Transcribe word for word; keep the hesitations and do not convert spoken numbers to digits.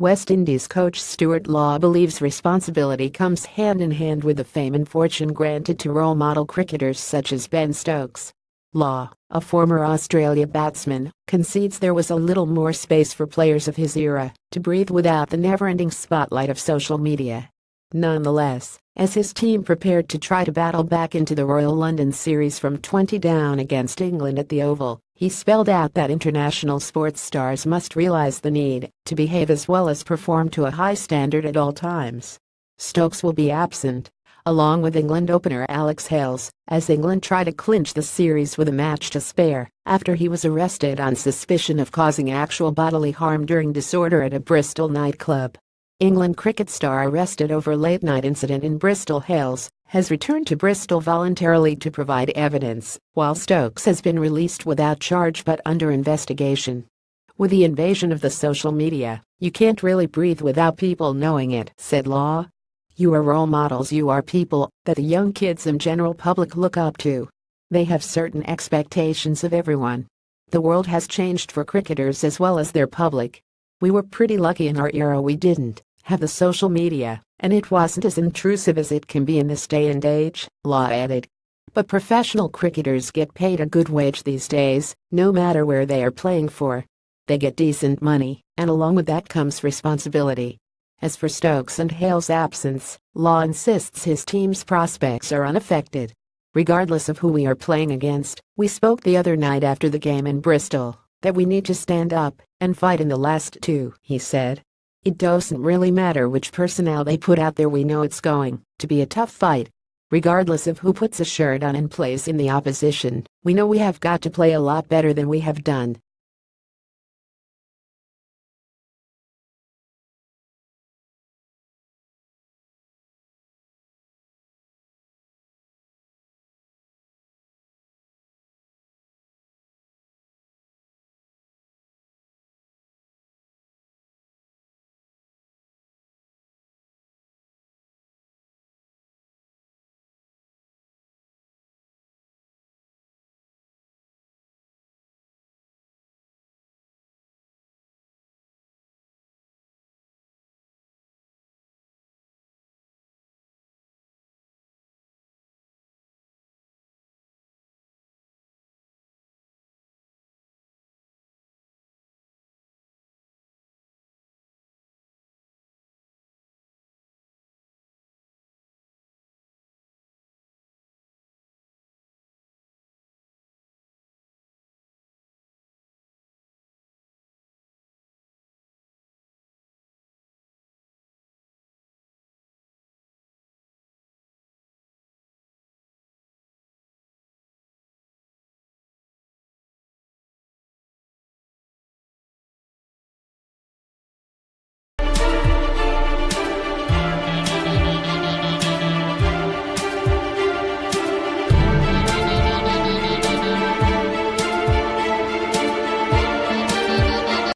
West Indies coach Stuart Law believes responsibility comes hand in hand with the fame and fortune granted to role model cricketers such as Ben Stokes. Law, a former Australia batsman, concedes there was a little more space for players of his era to breathe without the never-ending spotlight of social media. Nonetheless, as his team prepared to try to battle back into the Royal London Series from twenty down against England at the Oval, he spelled out that international sports stars must realize the need to behave as well as perform to a high standard at all times. Stokes will be absent, along with England opener Alex Hales, as England try to clinch the series with a match to spare, after he was arrested on suspicion of causing actual bodily harm during disorder at a Bristol nightclub. England cricket star arrested over late-night incident in Bristol. Hales has returned to Bristol voluntarily to provide evidence, while Stokes has been released without charge but under investigation. "With the invasion of the social media, you can't really breathe without people knowing it," said Law. "You are role models, you are people that the young kids and general public look up to. They have certain expectations of everyone. The world has changed for cricketers as well as their public. We were pretty lucky in our era we didn't have the social media, and it wasn't as intrusive as it can be in this day and age," Law added. "But professional cricketers get paid a good wage these days, no matter where they are playing for. They get decent money, and along with that comes responsibility." As for Stokes and Hale's absence, Law insists his team's prospects are unaffected. "Regardless of who we are playing against, we spoke the other night after the game in Bristol that we need to stand up and fight in the last two," he said. "It doesn't really matter which personnel they put out there, we know it's going to be a tough fight. Regardless of who puts a shirt on and plays in the opposition, we know we have got to play a lot better than we have done."